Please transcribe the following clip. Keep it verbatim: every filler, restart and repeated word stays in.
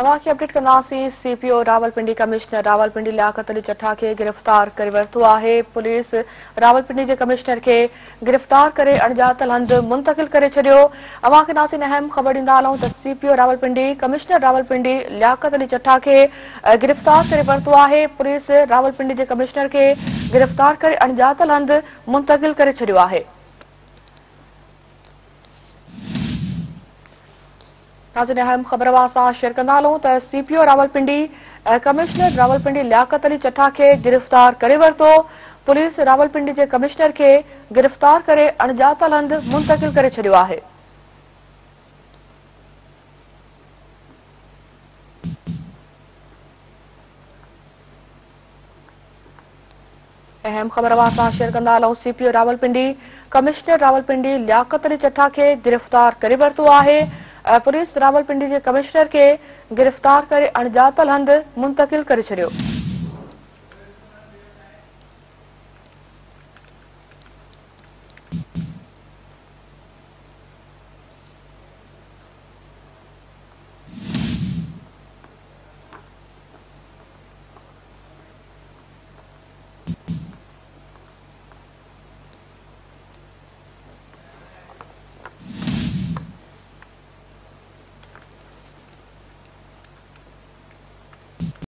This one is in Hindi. अवां खे अपडेट कंदासीं। सीपीओ रावलपिंडी कमिश्नर रावलपिंडी लियाकत अली चट्ठा के गिरफ्तार करे वरितो आहे। पुलिस रावलपिंडी के कमिश्नर के गिरफ्तार करे अणजातल हंध मुंतकिल करे छडियो। अवां खे नासिन अहम खबर ॾींदा आहियूं त सीपीओ रावलपिंडी कमिश्नर रावलपिंडी लियाकत अली चट्ठा के गिरफ्तार करे वरितो आहे। पुलिस रावलपिंडी के कमिश्नर के गिरफ्तार करे अणजातल हंध मुंतकिल करे छडियो आहे। नाज़रीन अहम खबर सां शेयर कंदा हलूं त सीपीओ रावलपिंडी कमिश्नर रावलपिंडी लियाकत अली चट्ठा के गिरफ्तार करे वरितो। पुलिस रावलपिंडी के कमिश्नर के गिरफ्तार करे अणजातल हंध मुंतकिल करे छडियो आहे। अहम खबर सां शेयर कंदा हलूं। सीपीओ रावलपिंडी कमिश्नर रावलपिंडी लियाकत अली चट्ठा के गिरफ्तार करे वरितो आहे। पुलिस रावलपिंडी के कमिश्नर के गिरफ्तार करे अणजातल हंध मुंतकिल करे छडियो।